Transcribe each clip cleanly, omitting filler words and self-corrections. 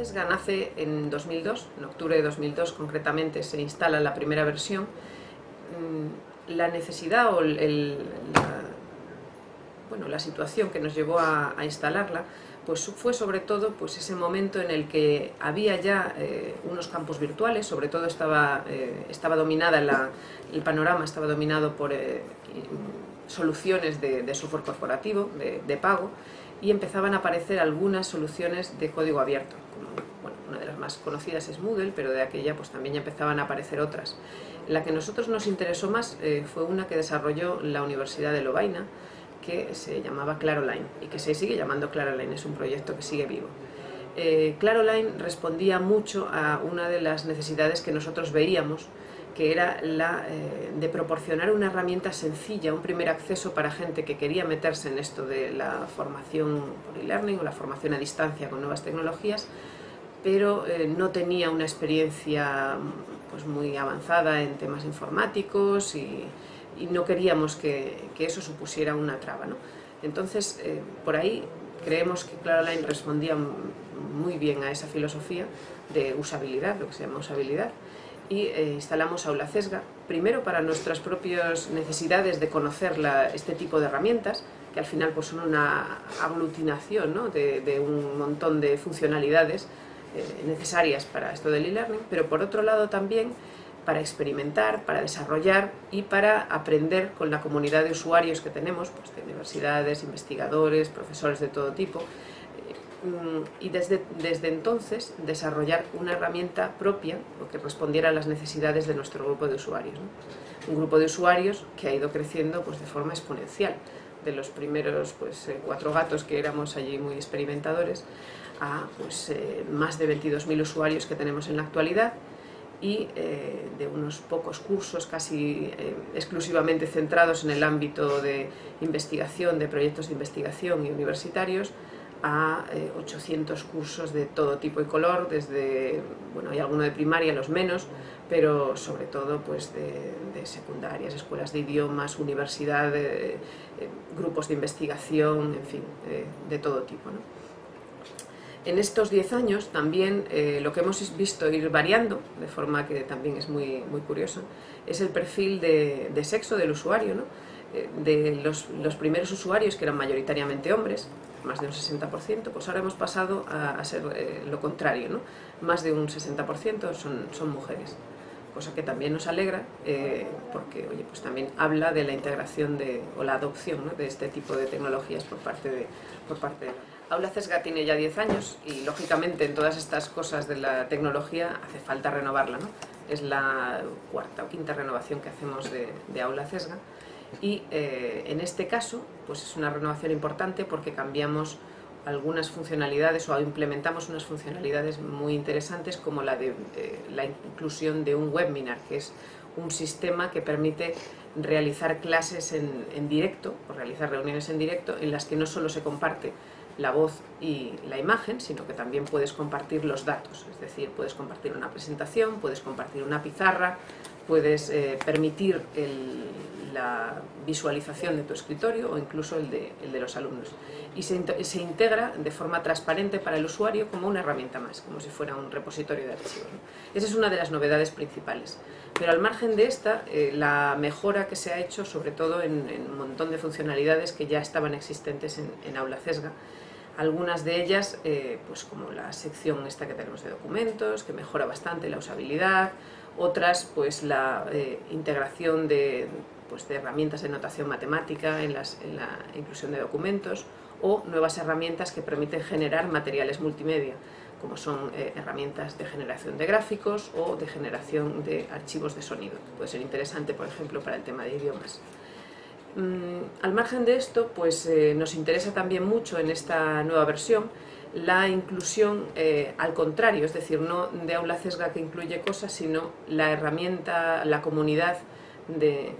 CESGA nace en 2002, en octubre de 2002 concretamente se instala la primera versión. La necesidad o la situación que nos llevó a instalarla pues fue sobre todo pues ese momento en el que había ya unos campos virtuales, sobre todo el panorama estaba dominado por soluciones de software corporativo, de pago, y empezaban a aparecer algunas soluciones de código abierto, como una de las más conocidas es Moodle, pero de aquella pues también ya empezaban a aparecer otras. La que a nosotros nos interesó más fue una que desarrolló la Universidad de Lovaina, que se llamaba ClaroLine y que se sigue llamando ClaroLine, es un proyecto que sigue vivo. ClaroLine respondía mucho a una de las necesidades que nosotros veíamos, que era la de proporcionar una herramienta sencilla, un primer acceso para gente que quería meterse en esto de la formación por e-learning o la formación a distancia con nuevas tecnologías, pero no tenía una experiencia pues muy avanzada en temas informáticos y no queríamos que eso supusiera una traba, ¿no? Entonces, por ahí creemos que ClaroLine respondía muy bien a esa filosofía de usabilidad, lo que se llama usabilidad, y instalamos Aula CESGA, primero para nuestras propias necesidades de conocer este tipo de herramientas, que al final pues, son una aglutinación, ¿no? de un montón de funcionalidades necesarias para esto del e-learning, pero por otro lado también para experimentar, para desarrollar y para aprender con la comunidad de usuarios que tenemos, pues de universidades, investigadores, profesores de todo tipo, y desde entonces desarrollar una herramienta propia que respondiera a las necesidades de nuestro grupo de usuarios, ¿no? Un grupo de usuarios que ha ido creciendo pues de forma exponencial, de los primeros pues, 4 gatos que éramos allí muy experimentadores a pues, más de 22.000 usuarios que tenemos en la actualidad, y de unos pocos cursos casi exclusivamente centrados en el ámbito de investigación, de proyectos de investigación y universitarios, a 800 cursos de todo tipo y color, desde, bueno, hay alguno de primaria, los menos, pero sobre todo pues de secundarias, escuelas de idiomas, universidad, grupos de investigación, en fin, de todo tipo, ¿no? En estos 10 años también lo que hemos visto ir variando, de forma que también es muy curioso, es el perfil de sexo del usuario, ¿no? De los primeros usuarios que eran mayoritariamente hombres, más de un 60%, pues ahora hemos pasado a ser lo contrario, ¿no? Más de un 60% son mujeres, cosa que también nos alegra porque oye, pues también habla de la integración o la adopción, ¿no? De este tipo de tecnologías por parte de Aula CESGA tiene ya 10 años y lógicamente en todas estas cosas de la tecnología hace falta renovarla, ¿no? Es la 4ª o 5ª renovación que hacemos de Aula CESGA y en este caso pues es una renovación importante porque cambiamos algunas funcionalidades o implementamos unas funcionalidades muy interesantes como la de la inclusión de un webinar, que es un sistema que permite realizar clases en directo o realizar reuniones en directo en las que no solo se comparte la voz y la imagen, sino que también puedes compartir los datos, es decir, puedes compartir una presentación, puedes compartir una pizarra, puedes permitir la visualización de tu escritorio o incluso el de los alumnos. Y se integra de forma transparente para el usuario como una herramienta más, como si fuera un repositorio de archivos, ¿no? Esa es una de las novedades principales. Pero al margen de esta, la mejora que se ha hecho, sobre todo en un montón de funcionalidades que ya estaban existentes en Aula CESGA, algunas de ellas, pues como la sección esta que tenemos de documentos, que mejora bastante la usabilidad, otras, pues la integración de herramientas de notación matemática en la inclusión de documentos o nuevas herramientas que permiten generar materiales multimedia, como son herramientas de generación de gráficos o de generación de archivos de sonido, que puede ser interesante, por ejemplo, para el tema de idiomas. Al margen de esto, pues nos interesa también mucho en esta nueva versión la inclusión al contrario, es decir, no de Aula CESGA que incluye cosas, sino la herramienta, la comunidad de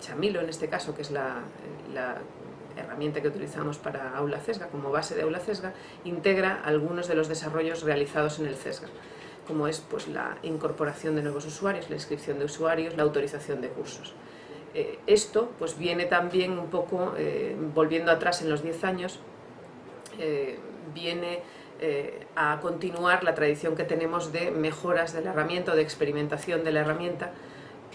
Chamilo, en este caso, que es la herramienta que utilizamos para Aula CESGA, como base de Aula CESGA, integra algunos de los desarrollos realizados en el CESGA, como es pues, la incorporación de nuevos usuarios, la inscripción de usuarios, la autorización de cursos. Esto pues, viene también un poco, volviendo atrás en los 10 años, viene a continuar la tradición que tenemos de mejoras de la herramienta o de experimentación de la herramienta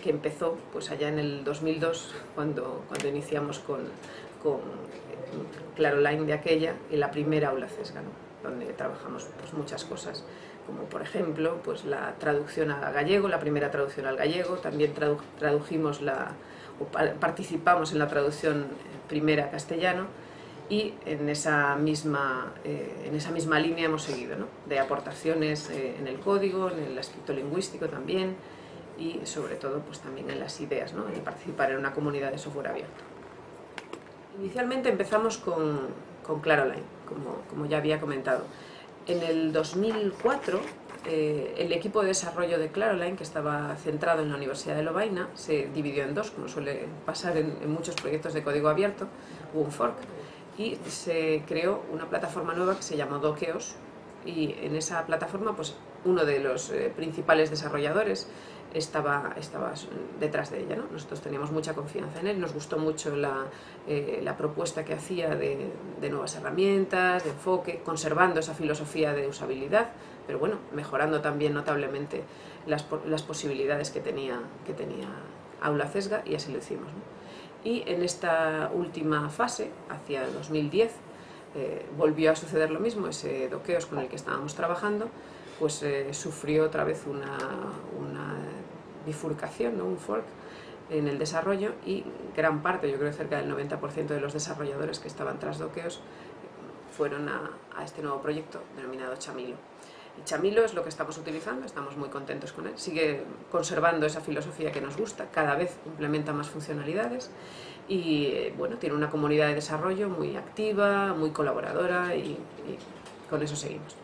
que empezó pues allá en el 2002 cuando iniciamos con ClaroLine de aquella y la primera aula CESGA, ¿no? Donde trabajamos pues, muchas cosas, como por ejemplo pues, la traducción al gallego, la primera traducción al gallego, también tradujimos participamos en la traducción primera a castellano y en esa misma línea hemos seguido, ¿no? De aportaciones en el código, en el aspecto lingüístico también y sobre todo pues, también en las ideas, ¿no? En participar en una comunidad de software abierto. Inicialmente empezamos con ClaroLine, como ya había comentado. En el 2004 el equipo de desarrollo de ClaroLine, que estaba centrado en la Universidad de Lovaina, se dividió en dos, como suele pasar en muchos proyectos de código abierto, hubo un fork, y se creó una plataforma nueva que se llamó Dokeos, y en esa plataforma pues, uno de los principales desarrolladores estaba detrás de ella, ¿no? Nosotros teníamos mucha confianza en él, nos gustó mucho la propuesta que hacía de nuevas herramientas, de enfoque, conservando esa filosofía de usabilidad, pero bueno, mejorando también notablemente las posibilidades que tenía Aula CESGA, y así lo hicimos, ¿no? Y en esta última fase, hacia 2010, volvió a suceder lo mismo, ese Dokeos con el que estábamos trabajando, pues sufrió otra vez una bifurcación, ¿no? Un fork en el desarrollo, y gran parte, yo creo cerca del 90% de los desarrolladores que estaban tras Dokeos fueron a este nuevo proyecto denominado Chamilo. Y Chamilo es lo que estamos utilizando, estamos muy contentos con él, sigue conservando esa filosofía que nos gusta, cada vez implementa más funcionalidades y bueno, tiene una comunidad de desarrollo muy activa, muy colaboradora y con eso seguimos.